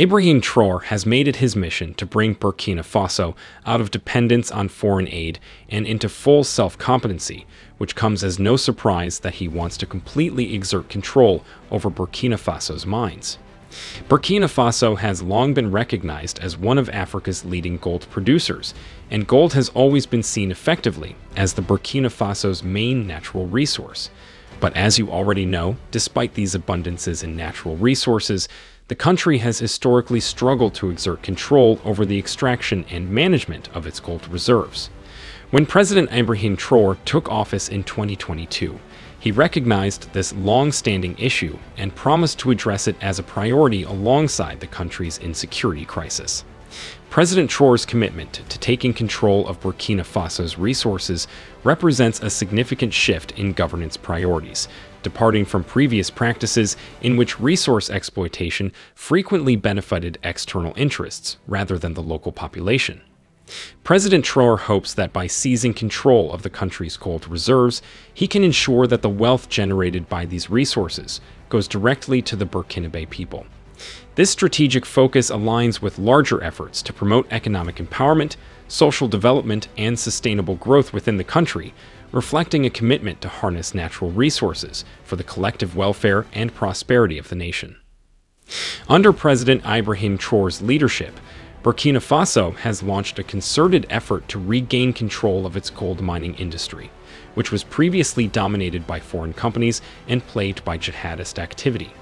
Ibrahim Traoré has made it his mission to bring Burkina Faso out of dependence on foreign aid and into full self-competency, which comes as no surprise that he wants to completely exert control over Burkina Faso's mines. Burkina Faso has long been recognized as one of Africa's leading gold producers, and gold has always been seen effectively as the Burkina Faso's main natural resource. But as you already know, despite these abundances in natural resources, the country has historically struggled to exert control over the extraction and management of its gold reserves. When President Ibrahim Traoré took office in 2022, he recognized this long-standing issue and promised to address it as a priority alongside the country's insecurity crisis. President Traoré's commitment to taking control of Burkina Faso's resources represents a significant shift in governance priorities, departing from previous practices in which resource exploitation frequently benefited external interests rather than the local population. President Traoré hopes that by seizing control of the country's gold reserves, he can ensure that the wealth generated by these resources goes directly to the Burkinabe people. This strategic focus aligns with larger efforts to promote economic empowerment, social development, and sustainable growth within the country, reflecting a commitment to harness natural resources for the collective welfare and prosperity of the nation. Under President Ibrahim Traoré's leadership, Burkina Faso has launched a concerted effort to regain control of its gold mining industry, which was previously dominated by foreign companies and plagued by jihadist activity.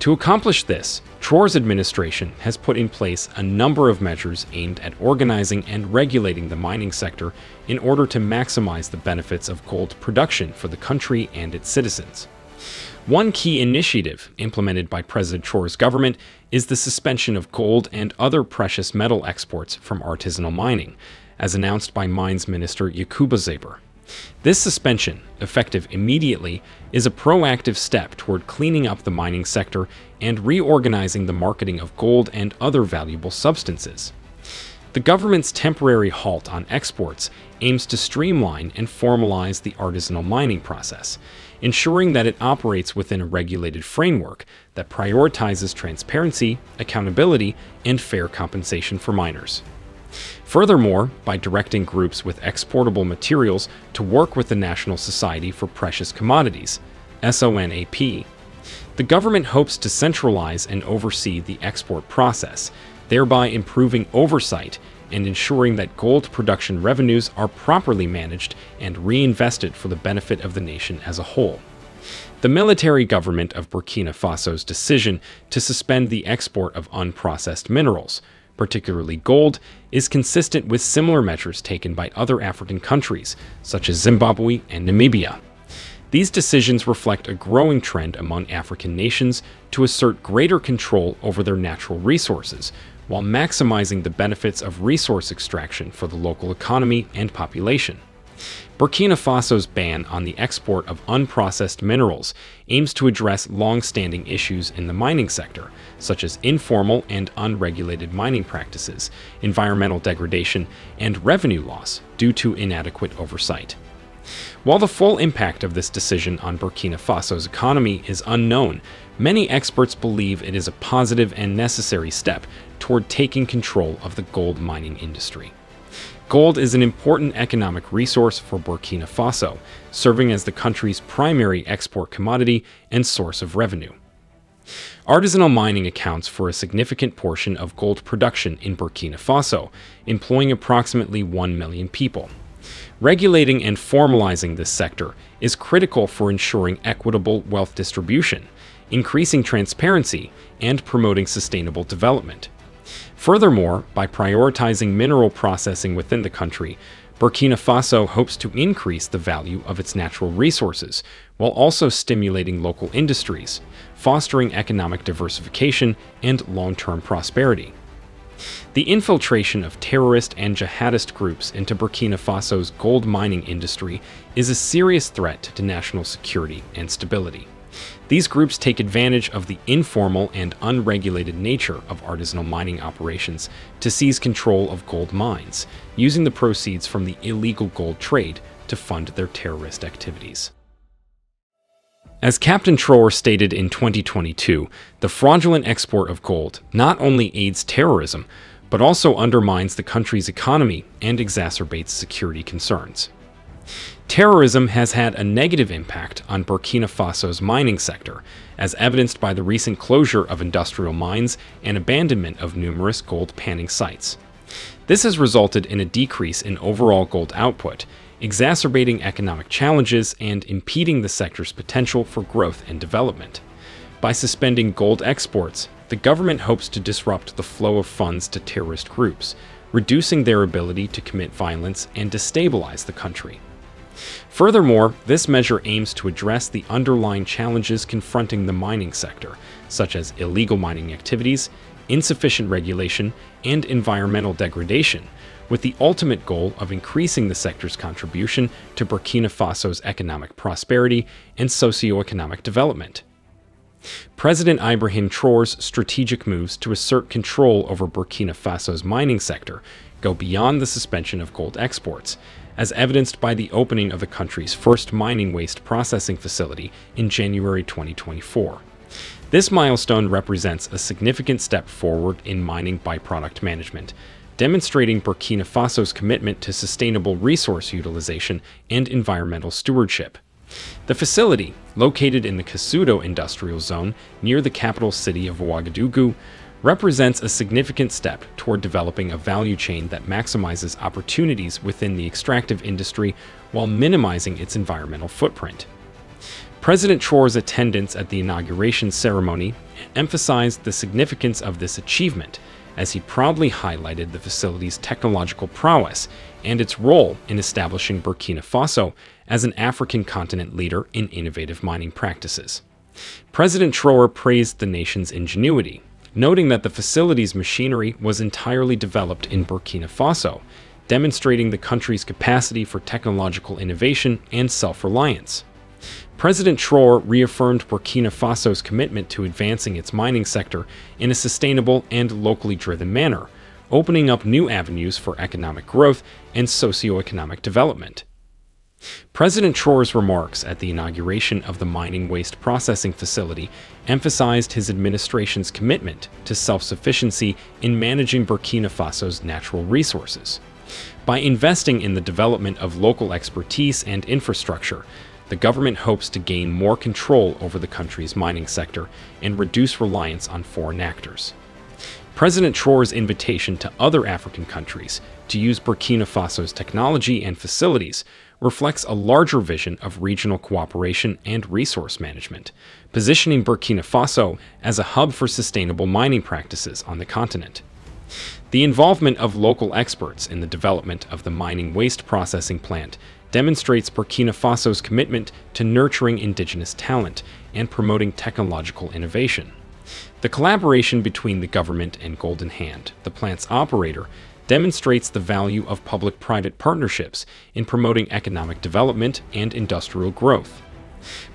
To accomplish this, Traoré's administration has put in place a number of measures aimed at organizing and regulating the mining sector in order to maximize the benefits of gold production for the country and its citizens. One key initiative implemented by President Traoré's government is the suspension of gold and other precious metal exports from artisanal mining, as announced by Mines Minister Yakuba Zaber. This suspension, effective immediately, is a proactive step toward cleaning up the mining sector and reorganizing the marketing of gold and other valuable substances. The government's temporary halt on exports aims to streamline and formalize the artisanal mining process, ensuring that it operates within a regulated framework that prioritizes transparency, accountability, and fair compensation for miners. Furthermore, by directing groups with exportable materials to work with the National Society for Precious Commodities, SONAP, the government hopes to centralize and oversee the export process, thereby improving oversight and ensuring that gold production revenues are properly managed and reinvested for the benefit of the nation as a whole. The military government of Burkina Faso's decision to suspend the export of unprocessed minerals, particularly gold, is consistent with similar measures taken by other African countries, such as Zimbabwe and Namibia. These decisions reflect a growing trend among African nations to assert greater control over their natural resources, while maximizing the benefits of resource extraction for the local economy and population. Burkina Faso's ban on the export of unprocessed minerals aims to address long-standing issues in the mining sector, such as informal and unregulated mining practices, environmental degradation, and revenue loss due to inadequate oversight. While the full impact of this decision on Burkina Faso's economy is unknown, many experts believe it is a positive and necessary step toward taking control of the gold mining industry. Gold is an important economic resource for Burkina Faso, serving as the country's primary export commodity and source of revenue. Artisanal mining accounts for a significant portion of gold production in Burkina Faso, employing approximately 1 million people. Regulating and formalizing this sector is critical for ensuring equitable wealth distribution, increasing transparency, and promoting sustainable development. Furthermore, by prioritizing mineral processing within the country, Burkina Faso hopes to increase the value of its natural resources while also stimulating local industries, fostering economic diversification and long-term prosperity. The infiltration of terrorist and jihadist groups into Burkina Faso's gold mining industry is a serious threat to national security and stability. These groups take advantage of the informal and unregulated nature of artisanal mining operations to seize control of gold mines, using the proceeds from the illegal gold trade to fund their terrorist activities. As Captain Traoré stated in 2022, the fraudulent export of gold not only aids terrorism, but also undermines the country's economy and exacerbates security concerns. Terrorism has had a negative impact on Burkina Faso's mining sector, as evidenced by the recent closure of industrial mines and abandonment of numerous gold panning sites. This has resulted in a decrease in overall gold output, exacerbating economic challenges and impeding the sector's potential for growth and development. By suspending gold exports, the government hopes to disrupt the flow of funds to terrorist groups, reducing their ability to commit violence and destabilize the country. Furthermore, this measure aims to address the underlying challenges confronting the mining sector, such as illegal mining activities, insufficient regulation, and environmental degradation, with the ultimate goal of increasing the sector's contribution to Burkina Faso's economic prosperity and socioeconomic development. President Ibrahim Traoré's strategic moves to assert control over Burkina Faso's mining sector go beyond the suspension of gold exports, as evidenced by the opening of the country's first mining waste processing facility in January 2024. This milestone represents a significant step forward in mining byproduct management, demonstrating Burkina Faso's commitment to sustainable resource utilization and environmental stewardship. The facility, located in the Kasudo Industrial Zone near the capital city of Ouagadougou, represents a significant step toward developing a value chain that maximizes opportunities within the extractive industry while minimizing its environmental footprint. President Traoré's attendance at the inauguration ceremony emphasized the significance of this achievement, as he proudly highlighted the facility's technological prowess and its role in establishing Burkina Faso as an African continent leader in innovative mining practices. President Traoré praised the nation's ingenuity, noting that the facility's machinery was entirely developed in Burkina Faso, demonstrating the country's capacity for technological innovation and self-reliance. President Traoré reaffirmed Burkina Faso's commitment to advancing its mining sector in a sustainable and locally driven manner, opening up new avenues for economic growth and socioeconomic development. President Traoré's remarks at the inauguration of the mining waste processing facility emphasized his administration's commitment to self-sufficiency in managing Burkina Faso's natural resources. By investing in the development of local expertise and infrastructure, the government hopes to gain more control over the country's mining sector and reduce reliance on foreign actors. President Traoré's invitation to other African countries to use Burkina Faso's technology and facilities reflects a larger vision of regional cooperation and resource management, positioning Burkina Faso as a hub for sustainable mining practices on the continent. The involvement of local experts in the development of the mining waste processing plant demonstrates Burkina Faso's commitment to nurturing indigenous talent and promoting technological innovation. The collaboration between the government and Golden Hand, the plant's operator, demonstrates the value of public-private partnerships in promoting economic development and industrial growth.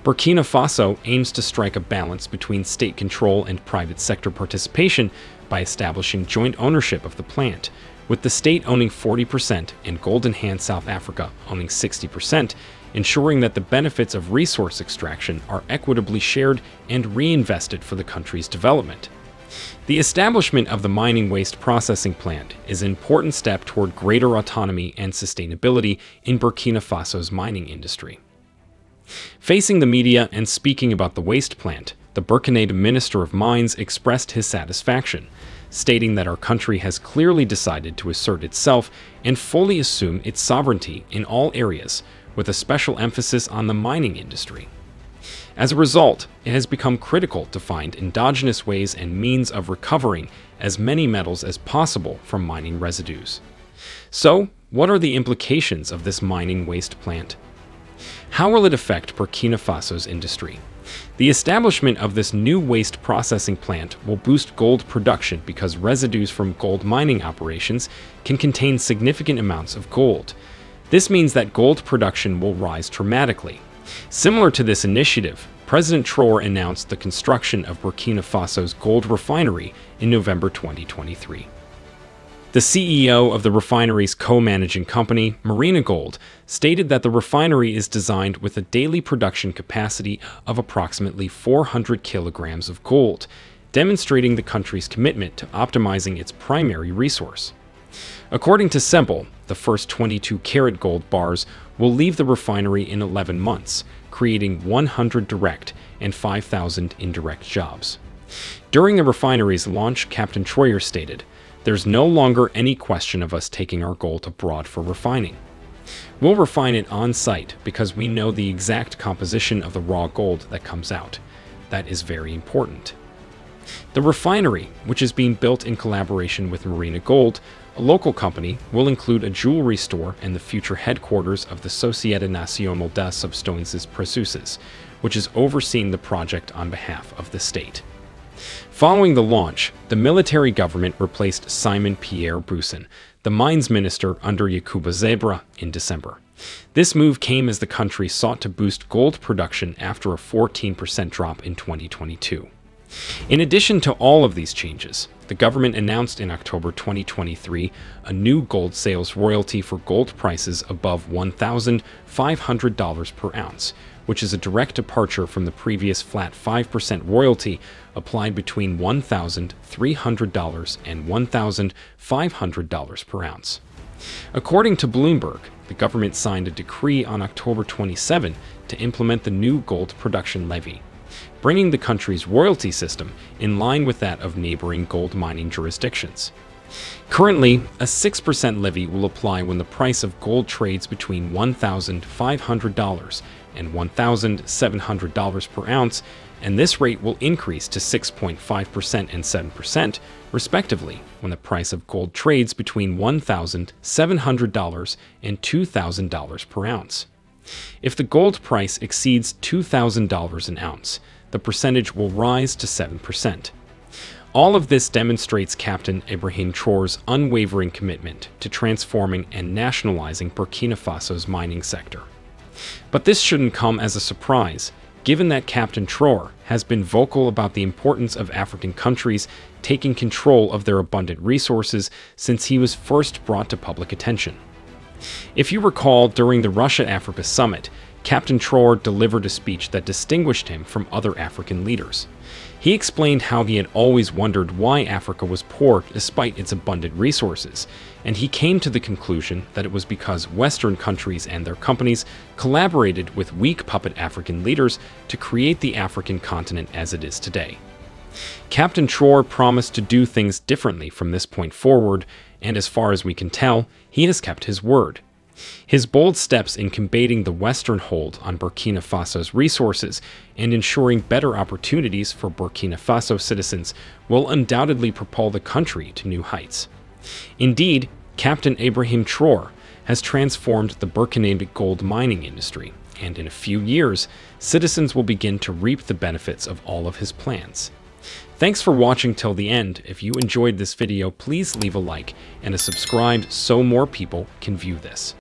Burkina Faso aims to strike a balance between state control and private sector participation by establishing joint ownership of the plant, with the state owning 40% and Golden Hand South Africa owning 60%, ensuring that the benefits of resource extraction are equitably shared and reinvested for the country's development. The establishment of the mining waste processing plant is an important step toward greater autonomy and sustainability in Burkina Faso's mining industry. Facing the media and speaking about the waste plant, the Burkinab Minister of Mines expressed his satisfaction, stating that our country has clearly decided to assert itself and fully assume its sovereignty in all areas, with a special emphasis on the mining industry. As a result, it has become critical to find endogenous ways and means of recovering as many metals as possible from mining residues. So, what are the implications of this mining waste plant? How will it affect Burkina Faso's industry? The establishment of this new waste processing plant will boost gold production because residues from gold mining operations can contain significant amounts of gold. This means that gold production will rise dramatically. Similar to this initiative, President Traoré announced the construction of Burkina Faso's gold refinery in November 2023. The CEO of the refinery's co-managing company, Marina Gold, stated that the refinery is designed with a daily production capacity of approximately 400 kilograms of gold, demonstrating the country's commitment to optimizing its primary resource. According to Semple, the first 22-karat gold bars will leave the refinery in 11 months, creating 100 direct and 5,000 indirect jobs. During the refinery's launch, Captain Troyer stated, "There's no longer any question of us taking our gold abroad for refining. We'll refine it on site because we know the exact composition of the raw gold that comes out. That is very important." The refinery, which is being built in collaboration with Marina Gold, a local company, will include a jewelry store and the future headquarters of the Société Nationale des Substances Précieuses, which is overseeing the project on behalf of the state. Following the launch, the military government replaced Simon Pierre Boussin, the mines minister under Yakuba Zaber, in December. This move came as the country sought to boost gold production after a 14% drop in 2022. In addition to all of these changes, the government announced in October 2023 a new gold sales royalty for gold prices above $1,500 per ounce, which is a direct departure from the previous flat 5% royalty applied between $1,300 and $1,500 per ounce. According to Bloomberg, the government signed a decree on October 27 to implement the new gold production levy, bringing the country's royalty system in line with that of neighboring gold mining jurisdictions. Currently, a 6% levy will apply when the price of gold trades between $1,500 and $1,700 per ounce, and this rate will increase to 6.5% and 7%, respectively, when the price of gold trades between $1,700 and $2,000 per ounce. If the gold price exceeds $2,000 an ounce, the percentage will rise to 7%. All of this demonstrates Captain Ibrahim Traoré's unwavering commitment to transforming and nationalizing Burkina Faso's mining sector. But this shouldn't come as a surprise, given that Captain Traoré has been vocal about the importance of African countries taking control of their abundant resources since he was first brought to public attention. If you recall, during the Russia-Africa summit, Captain Traoré delivered a speech that distinguished him from other African leaders. He explained how he had always wondered why Africa was poor despite its abundant resources, and he came to the conclusion that it was because Western countries and their companies collaborated with weak puppet African leaders to create the African continent as it is today. Captain Traoré promised to do things differently from this point forward, and as far as we can tell, he has kept his word. His bold steps in combating the Western hold on Burkina Faso's resources and ensuring better opportunities for Burkina Faso citizens will undoubtedly propel the country to new heights. Indeed, Captain Ibrahim Traoré has transformed the Burkinabe gold mining industry, and in a few years, citizens will begin to reap the benefits of all of his plans. Thanks for watching till the end. If you enjoyed this video, please leave a like and subscribe so more people can view this.